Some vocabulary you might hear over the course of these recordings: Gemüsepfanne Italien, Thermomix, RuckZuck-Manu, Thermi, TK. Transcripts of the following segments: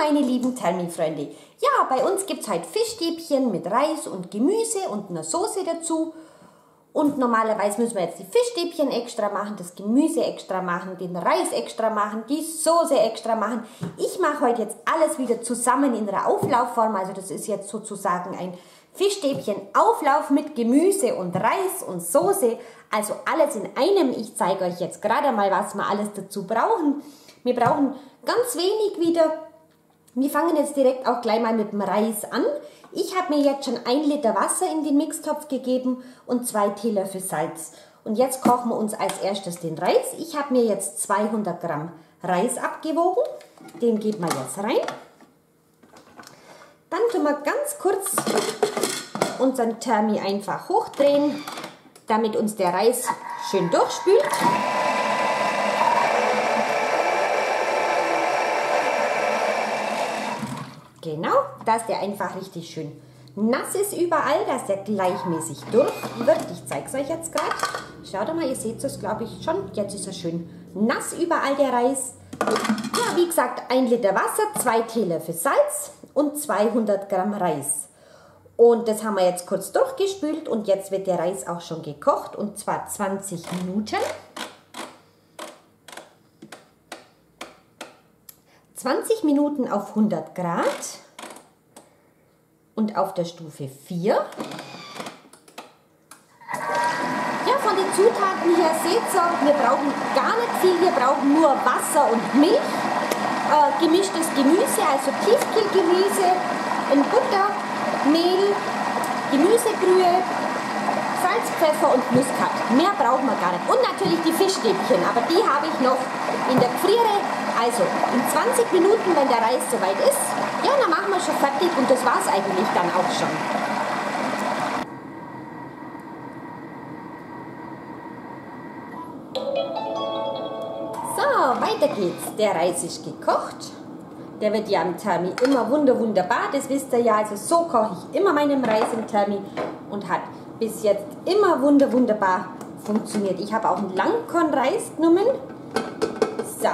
meine lieben Thermi-Freunde. Ja, bei uns gibt es halt Fischstäbchen mit Reis und Gemüse und einer Soße dazu. Und normalerweise müssen wir jetzt die Fischstäbchen extra machen, das Gemüse extra machen, den Reis extra machen, die Soße extra machen. Ich mache heute jetzt alles wieder zusammen in der Auflaufform. Also das ist jetzt sozusagen ein Fischstäbchen-Auflauf mit Gemüse und Reis und Soße. Also alles in einem. Ich zeige euch jetzt gerade mal, was wir alles dazu brauchen. Wir brauchen ganz wenig wieder. Wir fangen jetzt direkt auch gleich mal mit dem Reis an. Ich habe mir jetzt schon 1 Liter Wasser in den Mixtopf gegeben und 2 Teelöffel Salz. Und jetzt kochen wir uns als erstes den Reis. Ich habe mir jetzt 200 Gramm Reis abgewogen. Den geben wir jetzt rein. Dann tun wir ganz kurz unseren Thermi einfach hochdrehen, damit uns der Reis schön durchspült. Genau, dass der einfach richtig schön nass ist überall, dass der gleichmäßig durch wird. Ich zeige es euch jetzt gerade. Schaut mal, ihr seht es, glaube ich, schon. Jetzt ist er schön nass überall, der Reis. Ja, wie gesagt, 1 Liter Wasser, 2 Teelöffel Salz und 200 Gramm Reis. Und das haben wir jetzt kurz durchgespült und jetzt wird der Reis auch schon gekocht und zwar 20 Minuten. 20 Minuten auf 100 Grad und auf der Stufe 4. Ja, von den Zutaten her seht ihr, wir brauchen gar nicht viel, wir brauchen nur Wasser und Milch, gemischtes Gemüse, also Tiefkühlgemüse in Butter, Mehl, Gemüsebrühe, Salz, Pfeffer und Muskat. Mehr brauchen wir gar nicht. Und natürlich die Fischstäbchen, aber die habe ich noch in der Gefriere. Also in 20 Minuten, wenn der Reis soweit ist, ja, dann machen wir schon fertig und das war es eigentlich dann auch schon. So, weiter geht's. Der Reis ist gekocht. Der wird ja im Thermi immer wunderbar, das wisst ihr ja. Also so koche ich immer meinen Reis im Thermi und hat bis jetzt immer wunderbar funktioniert. Ich habe auch einen Langkornreis genommen. So.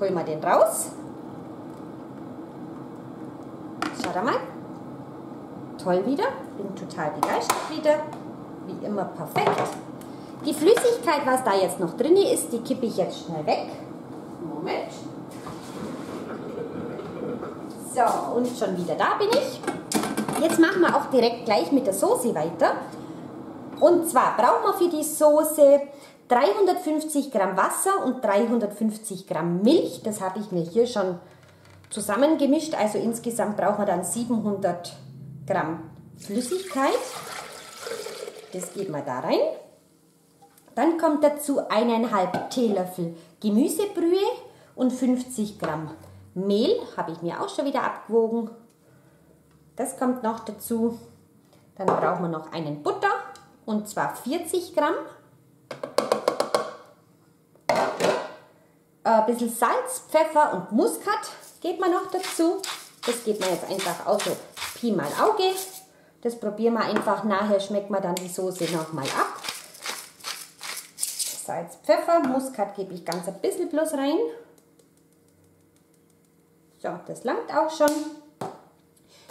Holen wir den raus. Schaut mal. Toll wieder. Bin total begeistert wieder. Wie immer perfekt. Die Flüssigkeit, was da jetzt noch drin ist, die kippe ich jetzt schnell weg. Moment. So, und schon wieder da bin ich. Jetzt machen wir auch direkt gleich mit der Soße weiter. Und zwar brauchen wir für die Soße 350 Gramm Wasser und 350 Gramm Milch. Das habe ich mir hier schon zusammengemischt. Also insgesamt brauchen wir dann 700 Gramm Flüssigkeit. Das geben wir da rein. Dann kommt dazu 1,5 Teelöffel Gemüsebrühe und 50 Gramm Mehl. Habe ich mir auch schon wieder abgewogen. Das kommt noch dazu. Dann brauchen wir noch einen Butter und zwar 40 Gramm. Ein bisschen Salz, Pfeffer und Muskat geht man noch dazu. Das geht man jetzt einfach auch so Pi mal Auge. Das probieren wir einfach. Nachher schmeckt man dann die Soße nochmal ab. Salz, Pfeffer, Muskat gebe ich ganz ein bisschen bloß rein. So, das langt auch schon.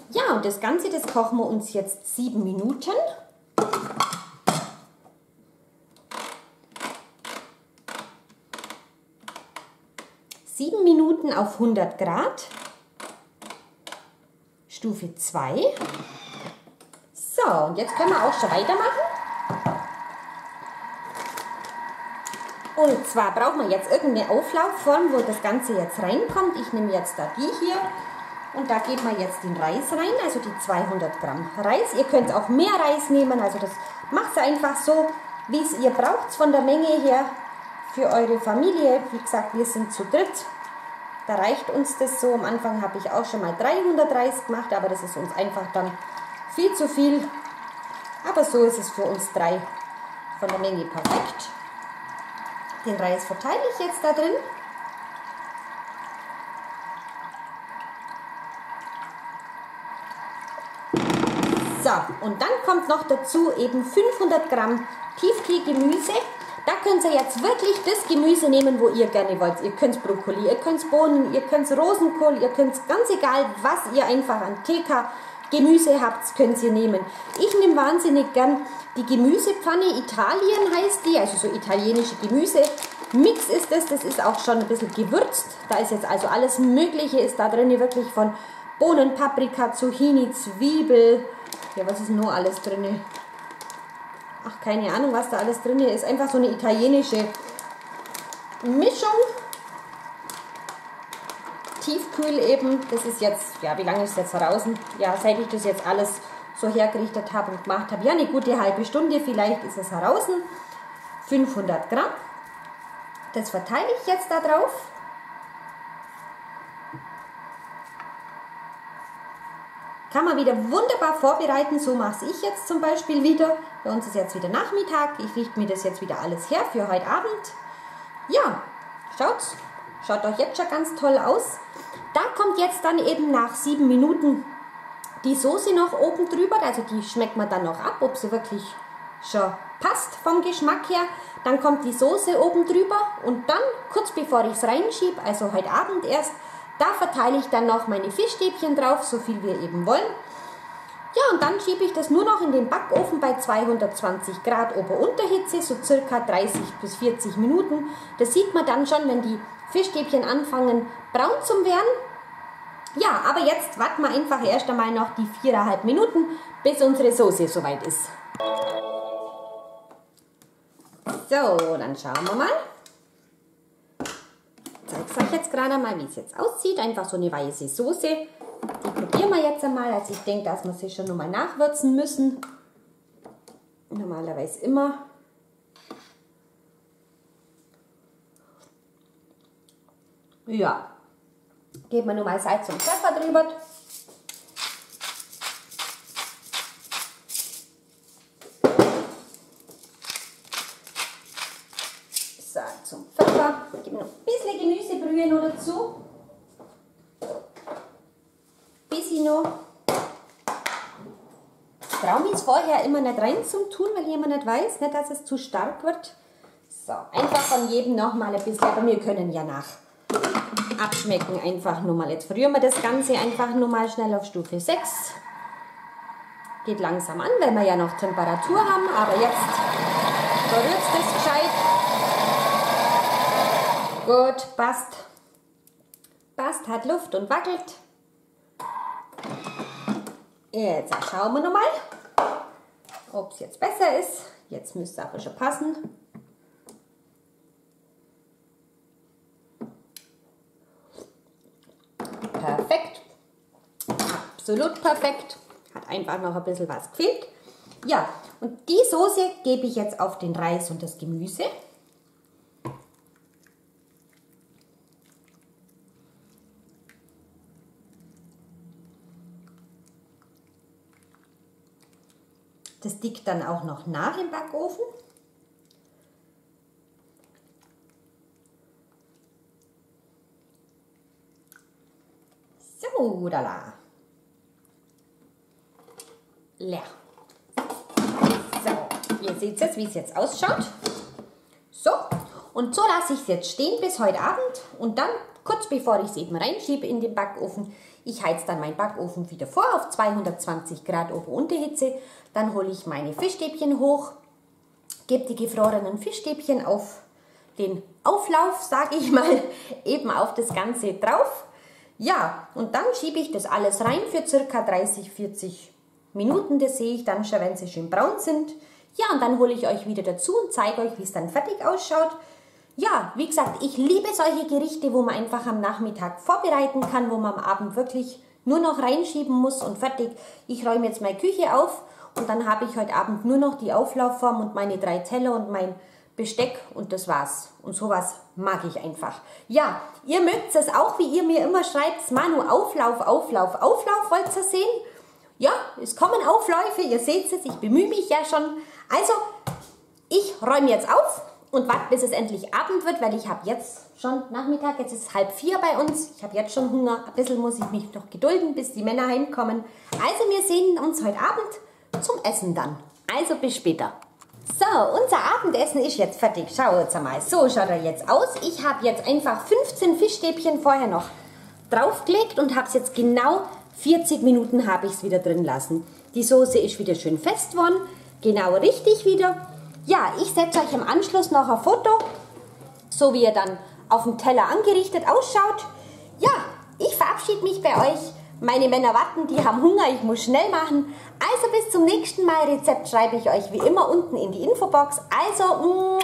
Ja, und das Ganze, das kochen wir uns jetzt 7 Minuten. Minuten auf 100 Grad, Stufe 2. So, und jetzt können wir auch schon weitermachen. Und zwar brauchen wir jetzt irgendeine Auflaufform, wo das Ganze jetzt reinkommt. Ich nehme jetzt da die hier und da geben wir jetzt den Reis rein, also die 200 Gramm Reis. Ihr könnt auch mehr Reis nehmen, also das macht es einfach so, wie es ihr braucht von der Menge her für eure Familie. Wie gesagt, wir sind zu dritt. Da reicht uns das so. Am Anfang habe ich auch schon mal 300 Reis gemacht, aber das ist uns einfach dann viel zu viel. Aber so ist es für uns 3 von der Menge perfekt. Den Reis verteile ich jetzt da drin. So, und dann kommt noch dazu eben 500 Gramm Tiefkühlgemüse. Da könnt ihr jetzt wirklich das Gemüse nehmen, wo ihr gerne wollt. Ihr könnt Brokkoli, ihr könnt Bohnen, ihr könnt Rosenkohl, ihr könnt ganz egal, was ihr einfach an TK-Gemüse habt, könnt ihr nehmen. Ich nehme wahnsinnig gern die Gemüsepfanne Italien, heißt die, also so italienische Gemüse. Mix ist das, das ist auch schon ein bisschen gewürzt. Da ist jetzt also alles Mögliche, ist da drin, wirklich von Bohnen, Paprika, Zucchini, Zwiebel. Ja, was ist nur alles drin? Ach, keine Ahnung, was da alles drin ist. Einfach so eine italienische Mischung. Tiefkühl eben. Das ist jetzt, ja, wie lange ist es jetzt draußen? Ja, seit ich das jetzt alles so hergerichtet habe und gemacht habe. Ja, eine gute halbe Stunde vielleicht ist es draußen. 500 Gramm. Das verteile ich jetzt da drauf. Kann man wieder wunderbar vorbereiten, so mache ich jetzt zum Beispiel wieder. Bei uns ist jetzt wieder Nachmittag, ich richte mir das jetzt wieder alles her für heute Abend. Ja, schaut doch jetzt schon ganz toll aus. Da kommt jetzt dann eben nach 7 Minuten die Soße noch oben drüber, also die schmeckt man dann noch ab, ob sie wirklich schon passt vom Geschmack her. Dann kommt die Soße oben drüber und dann, kurz bevor ich es reinschiebe, also heute Abend erst, da verteile ich dann noch meine Fischstäbchen drauf, so viel wir eben wollen. Ja, und dann schiebe ich das nur noch in den Backofen bei 220 Grad Ober-Unterhitze, so circa 30 bis 40 Minuten. Das sieht man dann schon, wenn die Fischstäbchen anfangen braun zu werden. Ja, aber jetzt warten wir einfach erst einmal noch die 4,5 Minuten, bis unsere Soße soweit ist. So, dann schauen wir mal. Ich zeige euch jetzt gerade mal, wie es jetzt aussieht. Einfach so eine weiße Soße. Die probieren wir jetzt einmal. Also ich denke, dass wir sie schon nochmal nachwürzen müssen. Normalerweise immer. Ja. Geben wir nochmal Salz und Pfeffer drüber. Salz und Pfeffer. Geben wir noch ein bisschen Gemüsebrühe noch dazu. Bisschen noch. Ich traue mich vorher immer nicht rein zum Tun, weil ich immer nicht weiß, nicht, dass es zu stark wird. So, einfach von jedem nochmal ein bisschen, aber wir können ja nach abschmecken. Einfach nur mal. Jetzt rühren wir das Ganze einfach nur mal schnell auf Stufe 6. Geht langsam an, weil wir ja noch Temperatur haben, aber jetzt berührt es gescheit. Gut, passt. Passt, hat Luft und wackelt. Jetzt schauen wir nochmal, ob es jetzt besser ist. Jetzt müsste es aber schon passen. Perfekt. Absolut perfekt. Hat einfach noch ein bisschen was gefehlt. Ja, und die Soße gebe ich jetzt auf den Reis und das Gemüse. Das dickt dann auch noch nach im Backofen. So, da la. Leer. So, ihr seht jetzt, wie es jetzt ausschaut. So, und so lasse ich es jetzt stehen bis heute Abend und dann, kurz bevor ich es eben reinschiebe in den Backofen, ich heiz dann meinen Backofen wieder vor auf 220 Grad Ober-Unterhitze. Dann hole ich meine Fischstäbchen hoch, gebe die gefrorenen Fischstäbchen auf den Auflauf, sage ich mal, eben auf das Ganze drauf. Ja, und dann schiebe ich das alles rein für circa 30, 40 Minuten. Das sehe ich dann schon, wenn sie schön braun sind. Ja, und dann hole ich euch wieder dazu und zeige euch, wie es dann fertig ausschaut. Ja, wie gesagt, ich liebe solche Gerichte, wo man einfach am Nachmittag vorbereiten kann, wo man am Abend wirklich nur noch reinschieben muss und fertig. Ich räume jetzt meine Küche auf und dann habe ich heute Abend nur noch die Auflaufform und meine 3 Teller und mein Besteck und das war's. Und sowas mag ich einfach. Ja, ihr mögt es auch, wie ihr mir immer schreibt, Manu, Auflauf, Auflauf, Auflauf, wollt ihr sehen? Ja, es kommen Aufläufe, ihr seht es, ich bemühe mich ja schon. Also, ich räume jetzt auf. Und warte, bis es endlich Abend wird, weil ich habe jetzt schon Nachmittag, jetzt ist es 3:30 bei uns. Ich habe jetzt schon Hunger, ein bisschen muss ich mich noch gedulden, bis die Männer heimkommen. Also wir sehen uns heute Abend zum Essen dann. Also bis später. So, unser Abendessen ist jetzt fertig. Schau jetzt mal, so schaut er jetzt aus. Ich habe jetzt einfach 15 Fischstäbchen vorher noch draufgelegt und habe es jetzt genau 40 Minuten habe ich es wieder drin lassen. Die Soße ist wieder schön fest geworden, genau richtig wieder. Ja, ich setze euch im Anschluss noch ein Foto, so wie ihr dann auf dem Teller angerichtet ausschaut. Ja, ich verabschiede mich bei euch. Meine Männer warten, die haben Hunger, ich muss schnell machen. Also bis zum nächsten Mal. Rezept schreibe ich euch wie immer unten in die Infobox. Also,